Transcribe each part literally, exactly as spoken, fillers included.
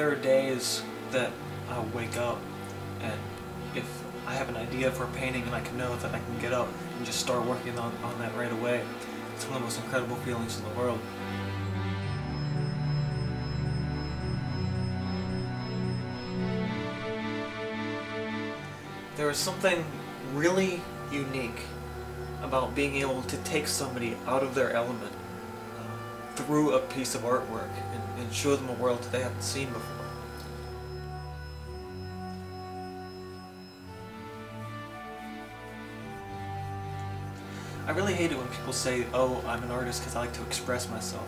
there are days that I wake up and if I have an idea for a painting and I can know that I can get up and just start working on, on that right away, it's one of the most incredible feelings in the world. There is something really unique about being able to take somebody out of their element uh, through a piece of artwork and, and show them a world that they haven't seen before. I really hate it when people say, oh, I'm an artist because I like to express myself.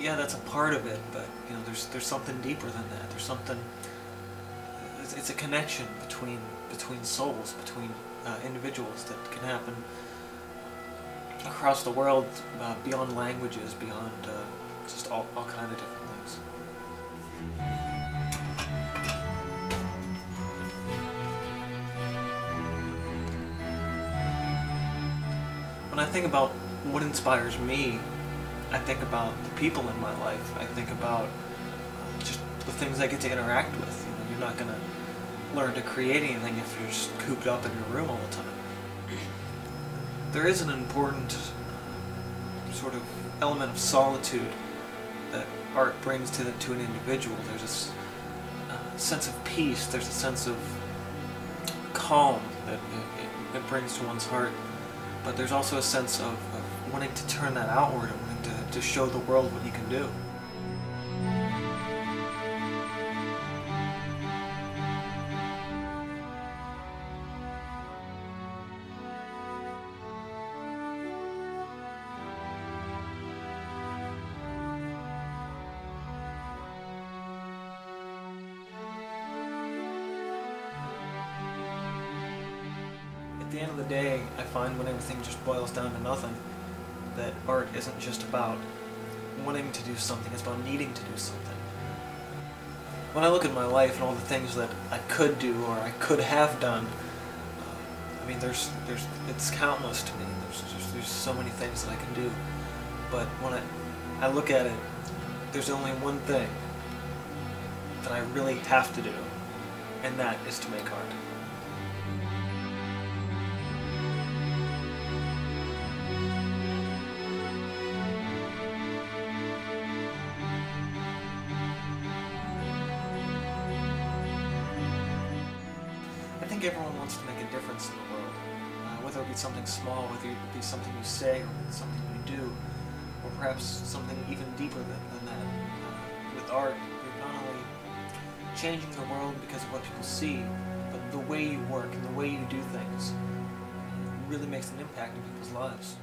Yeah, that's a part of it, but you know, there's there's something deeper than that. There's something, it's, it's a connection between, between souls, between uh, individuals that can happen across the world, uh, beyond languages, beyond uh, just all, all kinds of different things. When I think about what inspires me, I think about the people in my life. I think about just the things I get to interact with. You know, you're not going to learn to create anything if you're just cooped up in your room all the time. There is an important sort of element of solitude that art brings to, the, to an individual. There's a uh, sense of peace, there's a sense of calm that it, it brings to one's heart. But there's also a sense of, of wanting to turn that outward and wanting to, to show the world what you can do. At the end of the day, I find when everything just boils down to nothing, that art isn't just about wanting to do something, it's about needing to do something. When I look at my life and all the things that I could do or I could have done, uh, I mean, there's, there's, it's countless to me. There's, there's, there's so many things that I can do. But when I, I look at it, there's only one thing that I really have to do, and that is to make art. I think everyone wants to make a difference in the world, uh, whether it be something small, whether it be something you say, or something you do, or perhaps something even deeper than, than that. Uh, with art, you're not only changing the world because of what people see, but the way you work and the way you do things really makes an impact in people's lives.